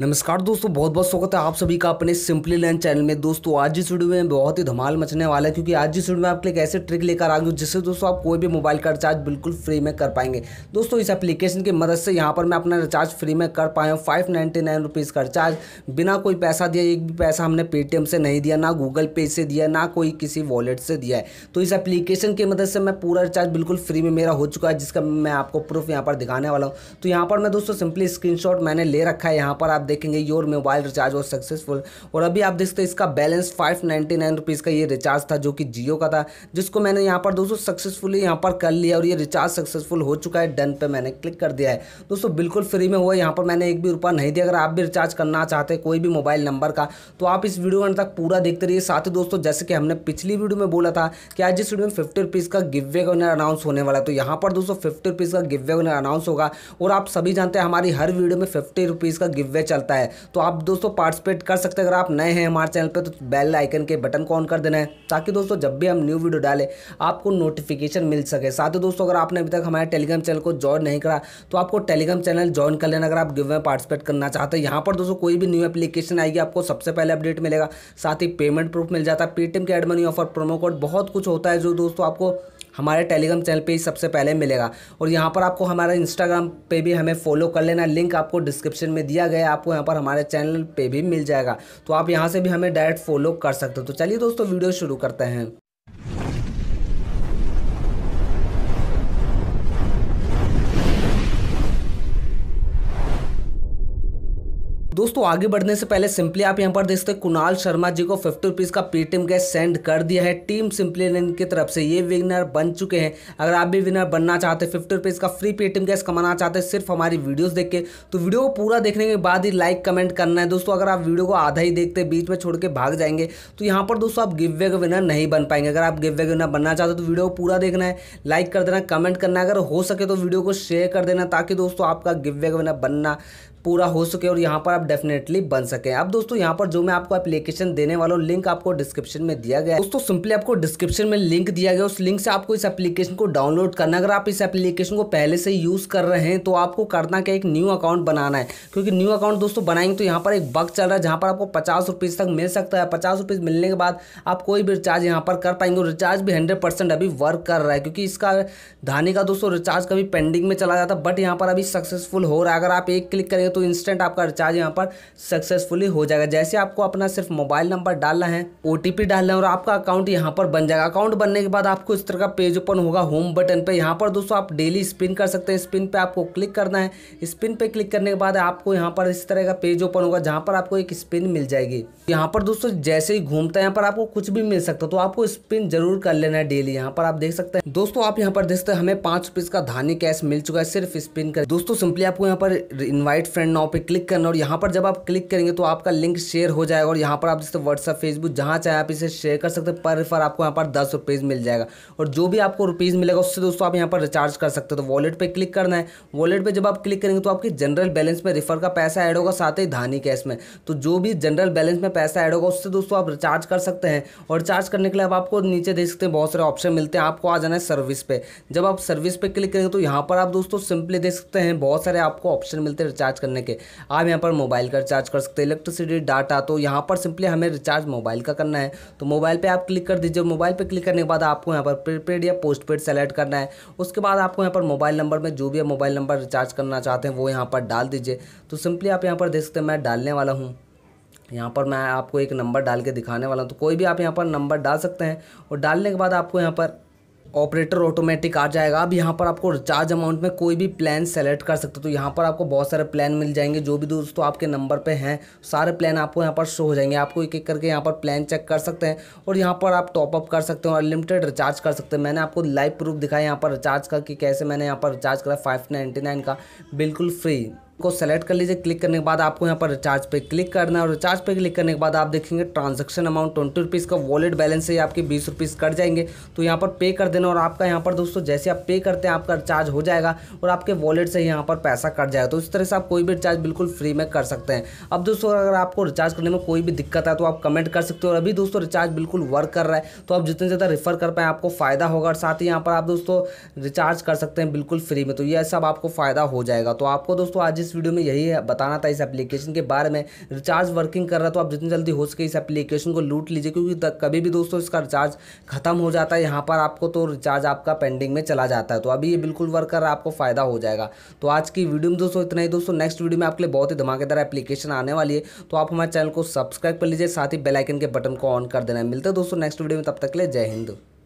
नमस्कार दोस्तों, बहुत बहुत स्वागत है आप सभी का अपने सिंपली लर्न चैनल में। दोस्तों आज इस वीडियो में बहुत ही धमाल मचने वाला है, क्योंकि आज इस वीडियो में आपके लिए ऐसे ट्रिक लेकर आ गई जिससे दोस्तों आप कोई भी मोबाइल का रिचार्ज बिल्कुल फ्री में कर पाएंगे। दोस्तों इस एप्लीकेशन की मदद से यहाँ पर मैं अपना रिचार्ज फ्री में कर पाया हूँ। 599 रुपीज़ का रिचार्ज बिना कोई पैसा दिया, एक भी पैसा हमने पेटीएम से नहीं दिया, ना गूगल पे से दिया, ना कोई किसी वॉलेट से दिया है। तो इस एप्लीकेशन की मदद से मैं पूरा रिचार्ज बिल्कुल फ्री में मेरा हो चुका है, जिसका मैं आपको प्रूफ यहाँ पर दिखाने वाला हूँ। तो यहाँ पर मैं दोस्तों सिंपली स्क्रीनशॉट मैंने ले रखा है, यहाँ पर आप देखेंगे योर मोबाइल रिचार्ज और सक्सेसफुल। और अभी आप देखते हैं इसका बैलेंस 599 रुपीज़ का ये रिचार्ज था जो कि जियो का था, जिसको मैंने यहाँ पर दोस्तों सक्सेसफुली यहाँ पर कर लिया और ये रिचार्ज सक्सेसफुल हो चुका है। डन पे मैंने क्लिक कर दिया है। दोस्तों बिल्कुल फ्री में हुआ, यहाँ पर मैंने एक भी रुपया नहीं दिया। अगर आप भी रिचार्ज करना चाहते हैं कोई भी मोबाइल नंबर का तो आप इस वीडियो अंत तक पूरा देखते रहिए। साथ ही दोस्तों जैसे कि हमने पिछली वीडियो में बोला था कि आज इस वीडियो में 50 रुपीज़ का गिववे विनर अनाउंस होने वाला है, तो यहाँ पर दोस्तों 50 रुपीज़ का गिववे विनर अनाउंस होगा। और आप सभी जानते हैं हमारी हर वीडियो में 50 रुपीज़ का गिववे चलता है, तो आप दोस्तों पार्टिसिपेट कर सकते हैं। अगर आप नए हैं हमारे चैनल पे तो बेल आइकन के बटन को ऑन कर देना है, ताकि दोस्तों जब भी हम न्यू वीडियो डालें आपको नोटिफिकेशन मिल सके। साथ ही दोस्तों अगर आपने अभी तक हमारे टेलीग्राम चैनल को ज्वाइन नहीं करा तो आपको टेलीग्राम चैनल ज्वाइन कर लेना, अगर आप गिव में पार्टिसिपेट करना चाहते हैं। यहाँ पर दोस्तों कोई भी न्यू एप्लीकेशन आएगी आपको सबसे पहले अपडेट मिलेगा, साथ ही पेमेंट प्रूफ मिल जाता है, पेटीएम के add money offer, promo code, बहुत कुछ होता है जो दोस्तों आपको हमारे टेलीग्राम चैनल पे ही सबसे पहले मिलेगा। और यहाँ पर आपको हमारा इंस्टाग्राम पे भी हमें फॉलो कर लेना, लिंक आपको डिस्क्रिप्शन में दिया गया है, आपको यहाँ पर हमारे चैनल पे भी मिल जाएगा, तो आप यहाँ से भी हमें डायरेक्ट फॉलो कर सकते हो। तो चलिए दोस्तों वीडियो शुरू करते हैं। दोस्तों आगे बढ़ने से पहले सिंपली आप यहां पर देखते हैं कुणाल शर्मा जी को 50 रुपीज़ का पेटीएम कैश सेंड कर दिया है टीम सिंपली लर्न की तरफ से। ये विनर बन चुके हैं। अगर आप भी विनर बनना चाहते हैं, 50 रुपीज़ का फ्री पेटीएम कैश कमाना चाहते हैं सिर्फ हमारी वीडियोस देख के, तो वीडियो को पूरा देखने के बाद ही लाइक कमेंट करना है। दोस्तों अगर आप वीडियो को आधा ही देखते बीच में छोड़ के भाग जाएंगे तो यहाँ पर दोस्तों आप गिव वे विनर नहीं बन पाएंगे। अगर आप गिव वे विनर बनना चाहते हो तो वीडियो को पूरा देखना है, लाइक कर देना, कमेंट करना, अगर हो सके तो वीडियो को शेयर कर देना, ताकि दोस्तों आपका गिव वे विनर बनना पूरा हो सके और यहाँ पर आप डेफिनेटली बन सके। अब दोस्तों यहाँ पर जो मैं आपको एप्लीकेशन देने वाला हूँ लिंक आपको डिस्क्रिप्शन में दिया गया है। दोस्तों सिंपली आपको डिस्क्रिप्शन में लिंक दिया गया, उस लिंक से आपको इस एप्लीकेशन को डाउनलोड करना है। अगर आप इस एप्लीकेशन को पहले से यूज़ कर रहे हैं तो आपको करना क्या, एक न्यू अकाउंट बनाना है, क्योंकि न्यू अकाउंट दोस्तों बनाएंगे तो यहाँ पर एक बग चल रहा है जहाँ पर आपको 50 रुपीज़ तक मिल सकता है। 50 रुपीज़ मिलने के बाद आप कोई भी रिचार्ज यहाँ पर कर पाएंगे। रिचार्ज भी 100% अभी वर्क कर रहा है, क्योंकि इसका धानी का दोस्तों रिचार्ज कभी पेंडिंग में चला जाता, बट यहाँ पर अभी सक्सेसफुल हो रहा है। अगर आप एक क्लिक करेंगे तो इंस्टेंट आपका रिचार्ज यहाँ पर सक्सेसफुली हो जाएगा। जैसे आपको अपना सिर्फ मोबाइल नंबर डालना है, ओटीपी डालना है और आपका अकाउंट यहाँ पर बन जाएगा। अकाउंट बनने के बाद आपको इस तरह का पेज ओपन होगा होम बटन पे। यहाँ पर दोस्तों आप डेली स्पिन कर सकते हैं, स्पिन पे आपको क्लिक करना है। स्पिन पे क्लिक करने के बाद आपको यहाँ पर इस तरह का पेज ओपन होगा जहाँ पर आपको एक स्पिन मिल जाएगी। यहाँ पर दोस्तों जैसे ही घूमता है यहाँ पर आपको कुछ भी मिल सकता है, तो आपको स्पिन जरूर कर लेना है डेली। यहाँ पर आप देख सकते हैं दोस्तों, आप यहाँ पर देखते हैं हमें 5 रुपीज़ का धानी कैश मिल चुका है सिर्फ स्पिन कर। दोस्तों सिंपली आपको यहाँ पर इनवाइट फ्रेंड नाउ पे क्लिक करना और यहाँ पर जब आप क्लिक करेंगे तो आपका लिंक शेयर हो जाएगा और यहाँ पर आप जैसे व्हाट्सएप फेसबुक जहाँ चाहे आप इसे शेयर कर सकते हैं। पर रेफर आपको यहाँ पर 10 रुपीज़ मिल जाएगा और जो भी आपको रुपीज़ मिलेगा उससे दोस्तों आप यहाँ पर रिचार्ज कर सकते हो। तो वॉलेट पे क्लिक करना है, वॉलेट पे जब आप क्लिक करेंगे तो आपके जनरल बैलेंस में रेफर का पैसा ऐड होगा, साथ ही धानी कैश में। तो जो भी जनरल बैलेंस में पैसा ऐड होगा उससे दोस्तों आप रिचार्ज कर सकते हैं। और रिचार्ज करने के लिए अब आपको नीचे देख सकते हैं बहुत सारे ऑप्शन मिलते हैं, आपको आ जाना है सर्विस पे। जब आप सर्विस पे क्लिक करेंगे तो यहाँ पर आप दोस्तों सिंपली देख सकते हैं बहुत सारे आपको ऑप्शन मिलते हैं रिचार्ज करने के। आप यहाँ पर मोबाइल का रिचार्ज कर सकते हैं, इलेक्ट्रिसिटी, डाटा। तो यहाँ पर सिंपली हमें रिचार्ज मोबाइल का करना है, तो मोबाइल पे आप क्लिक कर दीजिए। मोबाइल पे क्लिक करने के बाद आपको यहाँ पर प्रीपेड या पोस्टपेड सेलेक्ट करना है। उसके बाद आपको यहाँ पर मोबाइल नंबर में जो भी मोबाइल नंबर रिचार्ज करना चाहते हैं वो यहाँ पर डाल दीजिए। तो सिंपली आप यहाँ पर देख सकते हैं मैं डालने वाला हूँ, यहाँ पर मैं आपको एक नंबर डाल के दिखाने वाला हूँ। तो कोई भी आप यहाँ पर नंबर डाल सकते हैं और डालने के बाद आपको यहाँ पर ऑपरेटर ऑटोमेटिक आ जाएगा। अब यहाँ पर आपको रिचार्ज अमाउंट में कोई भी प्लान सेलेक्ट कर सकते हो, तो यहाँ पर आपको बहुत सारे प्लान मिल जाएंगे। जो भी दोस्तों आपके नंबर पे हैं सारे प्लान आपको यहाँ पर शो हो जाएंगे, आपको एक एक करके यहाँ पर प्लान चेक कर सकते हैं और यहाँ पर आप टॉपअप कर सकते हो और अनलिमिटेड रिचार्ज कर सकते हैं। मैंने आपको लाइव प्रूफ दिखाया यहाँ पर रिचार्ज का, कि कैसे मैंने यहाँ पर रिचार्ज करा 599 का बिल्कुल फ्री को सेलेक्ट कर लीजिए। क्लिक करने के बाद आपको यहाँ पर रिचार्ज पे क्लिक करना है और रिचार्ज पे क्लिक करने के बाद आप देखेंगे ट्रांजैक्शन अमाउंट 20 रुपीज़ का, वॉलेट बैलेंस से आपके 20 रुपीज़ कट जाएंगे। तो यहाँ पर पे कर देना और आपका यहाँ पर दोस्तों जैसे आप पे करते हैं आपका रिचार्ज हो जाएगा और आपके वॉलेट से यहाँ पर पैसा कट जाएगा। तो इस तरह से आप कोई भी रिचार्ज बिल्कुल फ्री में कर सकते हैं। अब दोस्तों अगर आपको रिचार्ज करने में कोई भी दिक्कत है तो आप कमेंट कर सकते हो। और अभी दोस्तों रिचार्ज बिल्कुल वर्क कर रहा है, तो आप जितने ज़्यादा रेफर कर पाएँ आपको फ़ायदा होगा, और साथ ही यहाँ पर आप दोस्तों रिचार्ज कर सकते हैं बिल्कुल फ्री में। तो यह सब आपको फ़ायदा हो जाएगा। तो आपको दोस्तों आज इस वीडियो में यही बताना था इस एप्लीकेशन के बारे में। रिचार्ज वर्किंग कर रहा तो आप जितनी जल्दी हो सके इस एप्लीकेशन को लूट लीजिए, क्योंकि कभी भी दोस्तों इसका रिचार्ज खत्म हो जाता है यहाँ पर आपको, तो रिचार्ज आपका पेंडिंग में चला जाता है। तो अभी ये बिल्कुल वर्क कर रहा है, आपको फ़ायदा हो जाएगा। तो आज की वीडियो में दोस्तों इतना ही। दोस्तों नेक्स्ट वीडियो में आपके लिए बहुत ही धमाकेदार एप्लीकेशन आने वाली है, तो आप हमारे चैनल को सब्सक्राइब कर लीजिए, साथ ही बेल आइकन के बटन को ऑन कर देना। मिलता है दोस्तों नेक्स्ट वीडियो में, तब तक के लिए जय हिंद।